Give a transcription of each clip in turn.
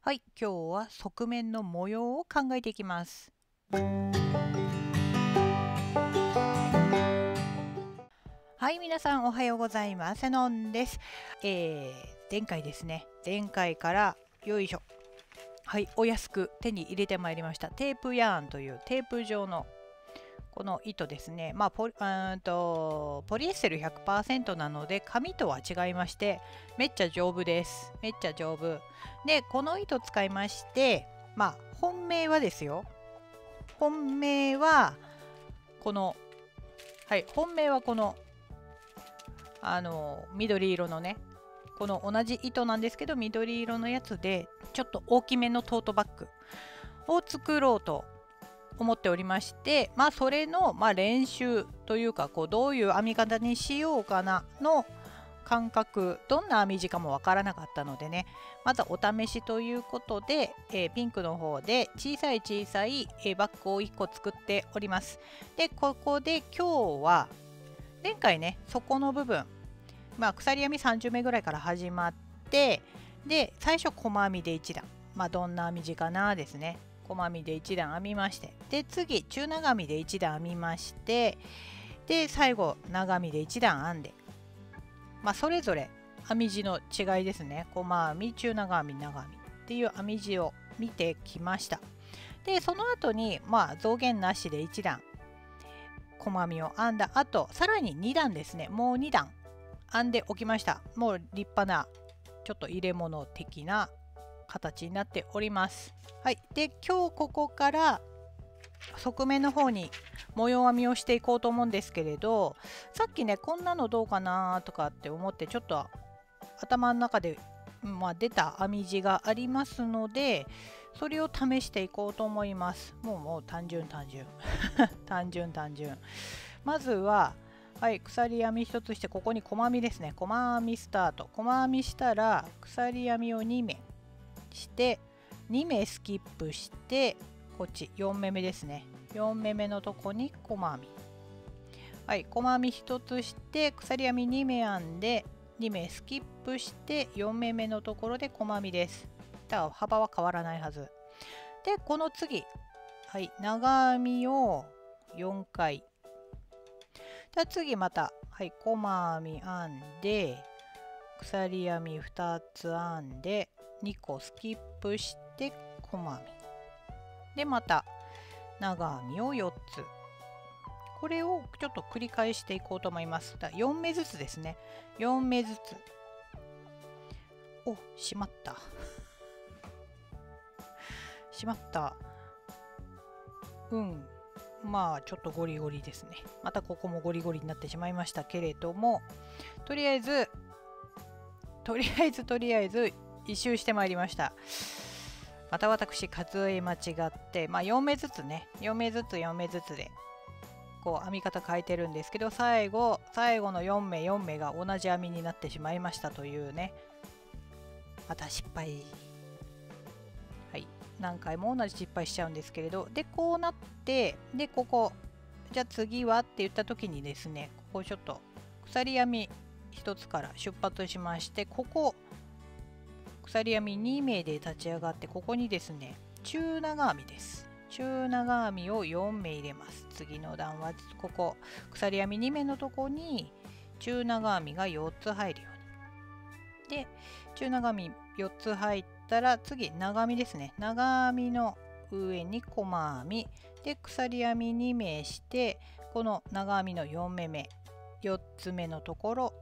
はい、今日は側面の模様を考えていきます。はい、皆さんおはようございます。セノンです。前回からよいしょ、はい、お安く手に入れてまいりましたテープヤーンというテープ状のこの糸ですね。まあ、ポリエステル 100% なので紙とは違いましてめっちゃ丈夫です。めっちゃ丈夫で、この糸使いまして、まあ本命はですよ、本命はこの、はい、本命はこの緑色のね、この同じ糸なんですけど緑色のやつでちょっと大きめのトートバッグを作ろうと思っておりまして、まあそれの練編というか、こうどういう編み方にしようかなの感覚、どんな編み地かもわからなかったのでね、またお試しということで、ピンクの方で小さい、バッグを1個作っております。でここで今日は前回ね、そこの部分、まあ鎖編み30目ぐらいから始まって、で最初細編みで1段、まあどんな編み地かなですね、細編みで1段編みまして、で次中長編みで1段編みまして、で最後長編みで1段編んで、まあそれぞれ編み地の違いですね、細編み中長編み長編みっていう編み地を見てきました。でその後にまあ増減なしで1段細編みを編んだ後、さらに2段ですね、もう2段編んでおきました。もう立派なちょっと入れ物的な形になっております。はい、で今日ここから側面の方に模様編みをしていこうと思うんですけれど、さっきねこんなのどうかなとかって思ってちょっと頭の中で、まあ、出た編み地がありますのでそれを試していこうと思います。もう単純単純。まずは、はい、鎖編み1つして、ここに細編みですね、細編みスタート、細編みしたら鎖編みを2目して2目スキップして、こっち4目目ですね、4目目のとこに細編み、はい、細編み1つして鎖編み2目編んで2目スキップして4目目のところで細編みです。だから幅は変わらないはずで、この次、はい、長編みを4回、じゃあ次また、はい、細編み編んで鎖編み2つ編んで2個スキップして細編みで、また長編みを4つ、これをちょっと繰り返していこうと思います。だから4目ずつですね、4目ずつ。お、しまったしまった、うん、まあちょっとゴリゴリですね。またここもゴリゴリになってしまいましたけれども、とりあえず一周してまいりました。また私数え間違って、まあ、4目ずつでこう編み方変えてるんですけど、最後の4目が同じ編みになってしまいましたというね、また失敗、はい、何回も同じ失敗しちゃうんですけれど、でこうなって、でここじゃあ次はって言った時にですね、ここちょっと鎖編み1つから出発しまして、ここ鎖編み2目で立ち上がって、ここにですね中長編みです、中長編みを4目入れます。次の段はここ鎖編み2目のとこに中長編みが4つ入るように、で中長編み4つ入ったら次長編みですね、長編みの上に細編みで鎖編み2目して、この長編みの4目目、4つ目のところ、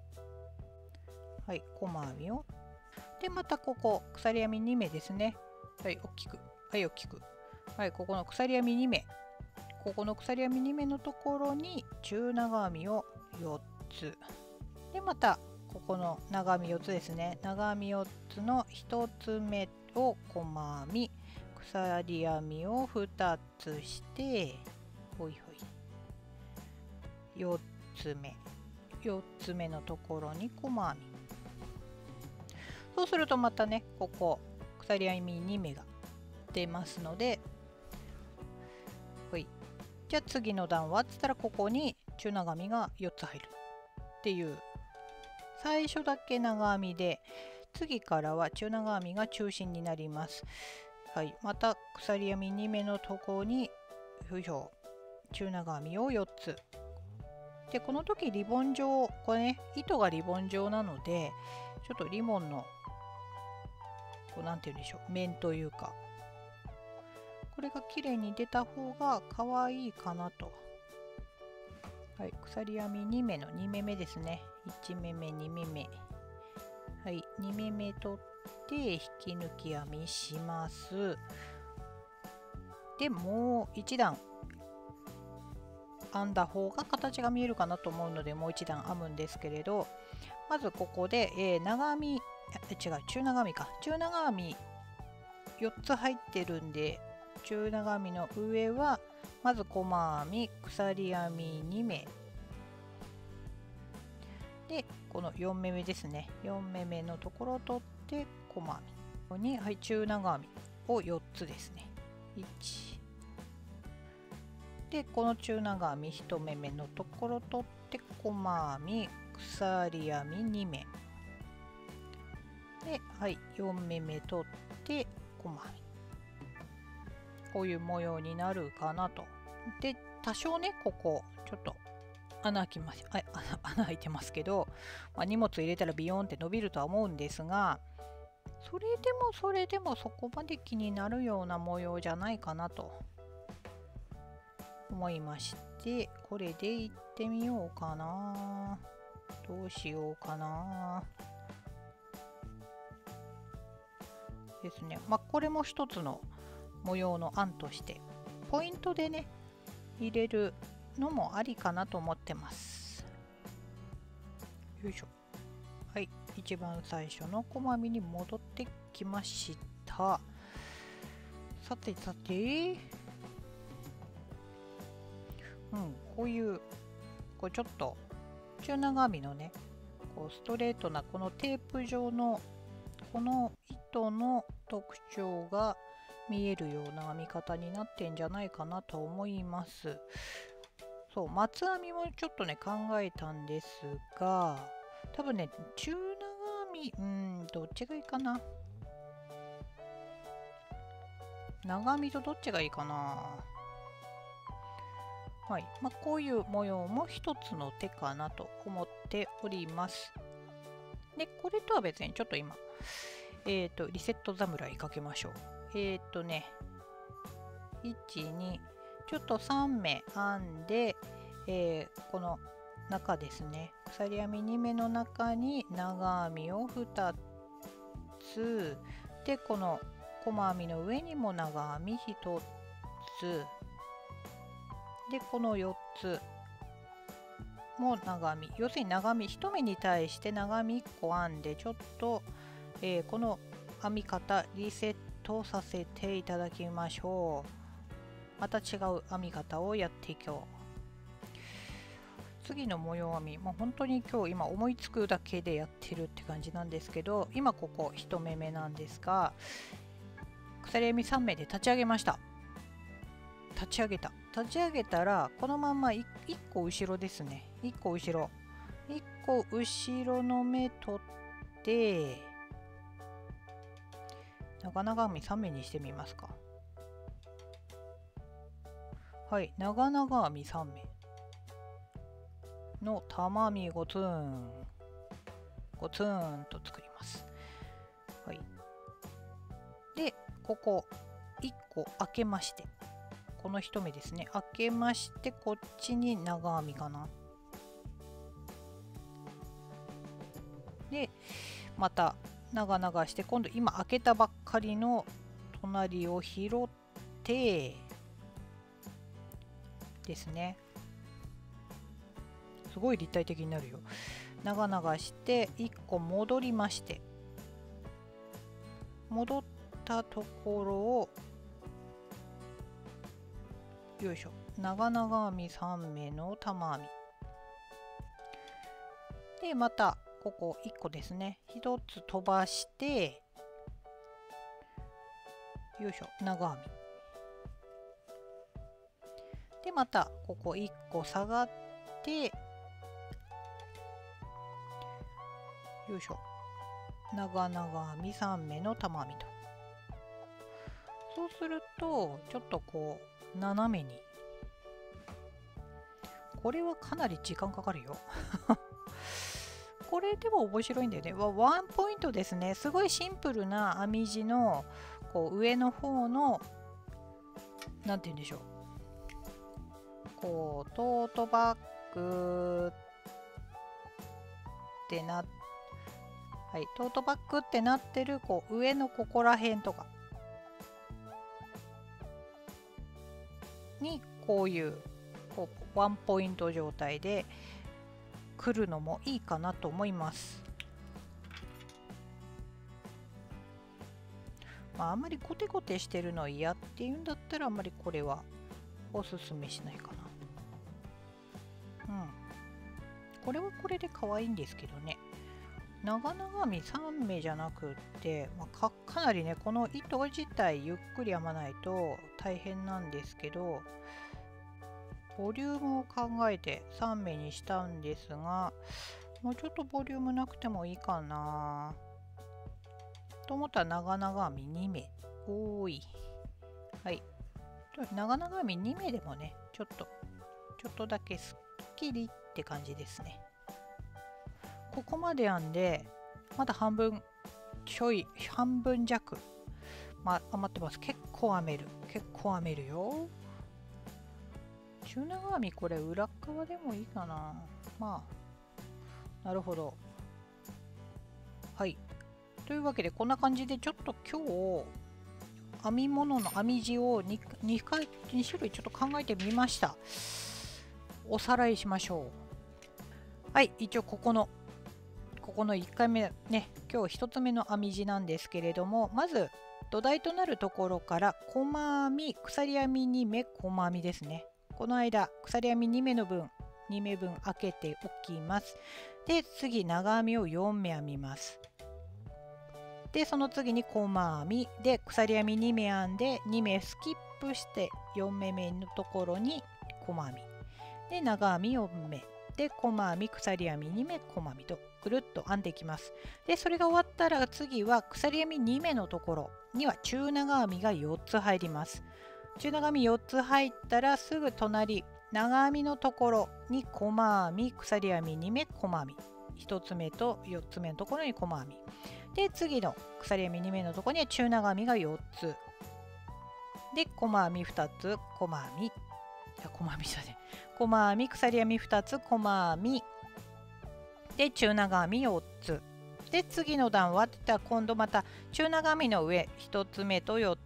はい、細編みを、でまたここ鎖編み2目ですね、はい、大きく、はい、ここの鎖編み2目、ここの鎖編み2目のところに中長編みを4つ、でまたここの長編み4つですね、長編み4つの1つ目を細編み、鎖編みを2つしてほいほい、4つ目のところに細編み、そうするとまたね、ここ鎖編み2目が出ますので、ほい、じゃあ次の段はっつったら、ここに中長編みが4つ入るっていう、最初だけ長編みで次からは中長編みが中心になります。はい、また鎖編み2目のとこに不表中長編みを4つで、この時リボン状、これね糸がリボン状なのでちょっとリボンのこうなんて言うんでしょう、面というかこれが綺麗に出た方が可愛いかなと。はい、鎖編み2目の2目目ですね。1目目2目目、はい、2目目取って引き抜き編みします。でもう1段編んだ方が形が見えるかなと思うので、もう1段編むんですけれど、まずここで、長編み中長編みか、中長編み4つ入ってるんで中長編みの上はまず細編み鎖編み2目で、この4目目ですね、4目目のところを取って細編み、ここに、はい、中長編みを4つですね。1でこの中長編み1目目のところを取って細編み鎖編み2目で、はい、4目目取って細編み、こういう模様になるかなと。で多少ねここちょっと穴開いてますけど、まあ、荷物入れたらビヨーンって伸びるとは思うんですが、それでもそこまで気になるような模様じゃないかなと思いまして、これでいってみようかな。どうしようかなですね。まあこれも一つの模様の案としてポイントでね入れるのもありかなと思ってます。よいしょ。はい、一番最初の細編みに戻ってきました。さてさて、こうちょっと中長編みのねこうストレートなこのテープ状のこの糸の特徴が見えるような編み方になってんじゃないかなと思います。そう、松編みもちょっとね考えたんですが、多分ね中長編みどっちがいいかな、長編みとどっちがいいかな。はい、まあ、こういう模様も一つの手かなと思っております。でこれとは別にちょっと今リセット侍かけましょう。12ちょっと3目編んで、この中ですね、鎖編み2目の中に長編みを2つで、この細編みの上にも長編み1つで、この4つも長編み、要するに長編み1目に対して長編み1個編んで、ちょっと、この編み方リセットとさせていただきましょう。また違う編み方をやっていこう。次の模様編みもう本当に今日今思いつくだけでやってるって感じなんですけど、今ここ1目目なんですが、鎖編み3目で立ち上げました。立ち上げたらこのまんま1個後ろですね、1個後ろの目取って長編み3目にしてみますか。はい、長々編み3目の玉編みゴツンと作ります。はい、でここ1個開けまして、この1目ですね開けまして、こっちに長編みかな。でまた長々して今度今開けたばっかりの隣を拾ってですね、すごい立体的になるよ。長々して1個戻りまして、戻ったところをよいしょ、長々編み3目の玉編みで、またここ1個ですね1つ飛ばして、よいしょ、長編みで、またここ1個下がって、よいしょ、長々編み3目の玉編みと。そうするとちょっとこう斜めに、これはかなり時間かかるよこれでも面白いんだよね。ワンポイントですね。すごいシンプルな編み地のこう上の方の何て言うんでしょう、こうトートバッグってなって、はい、トートバッグってなってるこう上のここら辺とかにこういう、こうワンポイント状態で来るのもいいかなと思います。まあ、あんまりコテコテしてるの嫌っていうんだったらあんまりこれはおすすめしないかな。うん。これはこれで可愛いんですけどね。長々編み3目じゃなくって、まあ、かなりねこの糸自体ゆっくり編まないと大変なんですけど、ボリュームを考えて3目にしたんですが、もうちょっとボリュームなくてもいいかなと思ったら長々編み2目多い。はい、長々編み2目でもねちょっとだけすっきりって感じですね。ここまで編んでまだ半分ちょい、半分弱、余ってます。結構編める、よ。中長編みこれ裏側でもいいかな。まあなるほど。はい、というわけでこんな感じでちょっと今日編み物の編み地を 2種類ちょっと考えてみました。おさらいしましょう。はい、一応ここの1回目ね、今日1つ目の編み地なんですけれども、まず土台となるところから細編み、鎖編み2目細編みですね。この間鎖編み2目の分開けておきます。で次長編みを4目編みます。でその次に細編みで鎖編み2目編んで2目スキップして4目目のところに細編みで長編み4目で細編み、鎖編み2目細編みとぐるっと編んでいきます。でそれが終わったら次は鎖編み2目のところには中長編みが4つ入ります。中長編み4つ入ったらすぐ隣長編みのところに細編み、鎖編み2目細編み、1つ目と4つ目のところに細編みで次の鎖編み2目のところには中長編みが4つで細編み2つ細編み、細編み、鎖編み2つ細編みで中長編み4つで次の段はっていったら今度また中長編みの上1つ目と4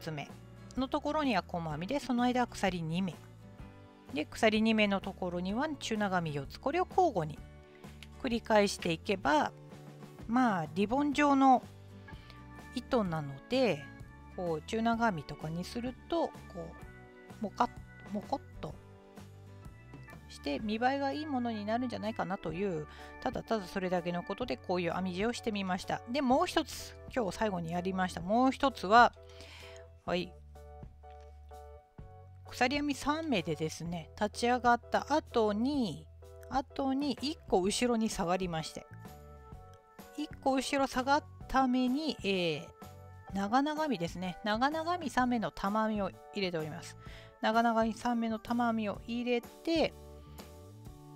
つ目のところには細編みでその間は鎖2目で鎖2目のところには中長編み4つ、これを交互に繰り返していけば、まあリボン状の糸なのでこう中長編みとかにするとこうもこっとして見栄えがいいものになるんじゃないかなという、ただただそれだけのことでこういう編み地をしてみました。でもう一つ今日最後にやりました、もう一つははい鎖編み3目でですね立ち上がった後に1個後ろに下がりまして、1個後ろ下がった目に、長々編みですね、長々編み3目の玉編みを入れております。長々編み3目の玉編みを入れて、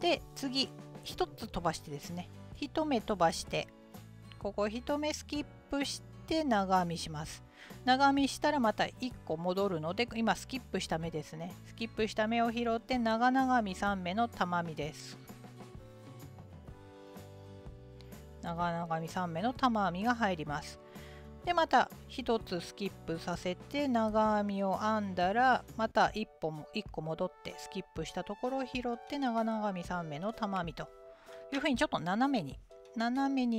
で次1つ飛ばしてですね1目飛ばしてここ1目スキップして長編みします。長編みしたらまた1個戻るので今スキップした目ですね、スキップした目を拾って長々編み3目の玉編みです。長々編み3目の玉編みが入ります。でまた1つスキップさせて長編みを編んだらまた1個戻ってスキップしたところを拾って長々編み3目の玉編みというふうにちょっと斜めに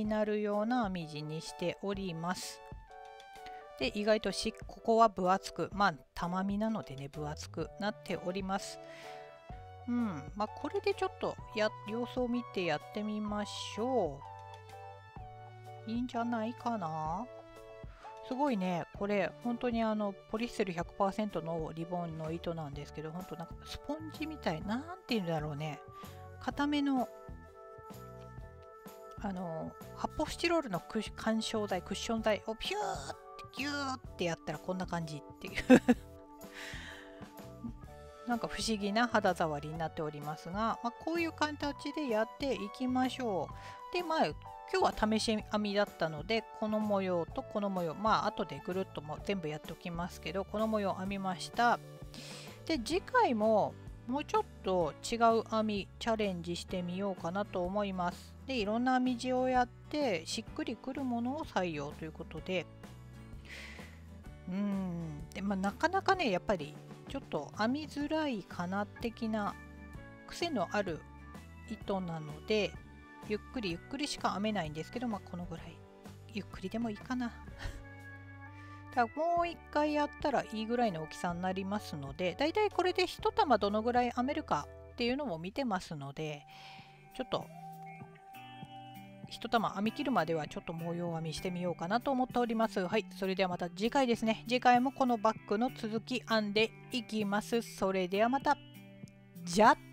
なるような編み地にしております。で意外とここは分厚く、まあ玉編みなのでね分厚くなっております。うん、まあこれでちょっと様子を見てやってみましょう。いいんじゃないかな。すごいねこれ本当にポリステル 100% のリボンの糸なんですけど、本当なんかスポンジみたい、なんていうんだろうね、固めの発泡スチロールの緩衝材クッション材をピューってギューってやったらこんな感じっていうなんか不思議な肌触りになっておりますが、まあ、こういう形でやっていきましょう。で、まあ今日は試し編みだったのでこの模様とこの模様、まあ後でぐるっとも全部やっておきますけど、この模様編みました。で、次回ももうちょっと違う編みチャレンジしてみようかなと思います。で、いろんな編み地をやってしっくりくるものを採用ということで、で、まあ、なかなかねやっぱりちょっと編みづらいかな的な癖のある糸なので、ゆっくりゆっくりしか編めないんですけど、まあ、このぐらいゆっくりでもいいかなだからもう一回やったらいいぐらいの大きさになりますので、だいたいこれで1玉どのぐらい編めるかっていうのも見てますので、ちょっと1玉編み切るまではちょっと模様編みしてみようかなと思っております。はい、それではまた次回ですね。次回もこのバッグの続き編んでいきます。それではまた。じゃあ。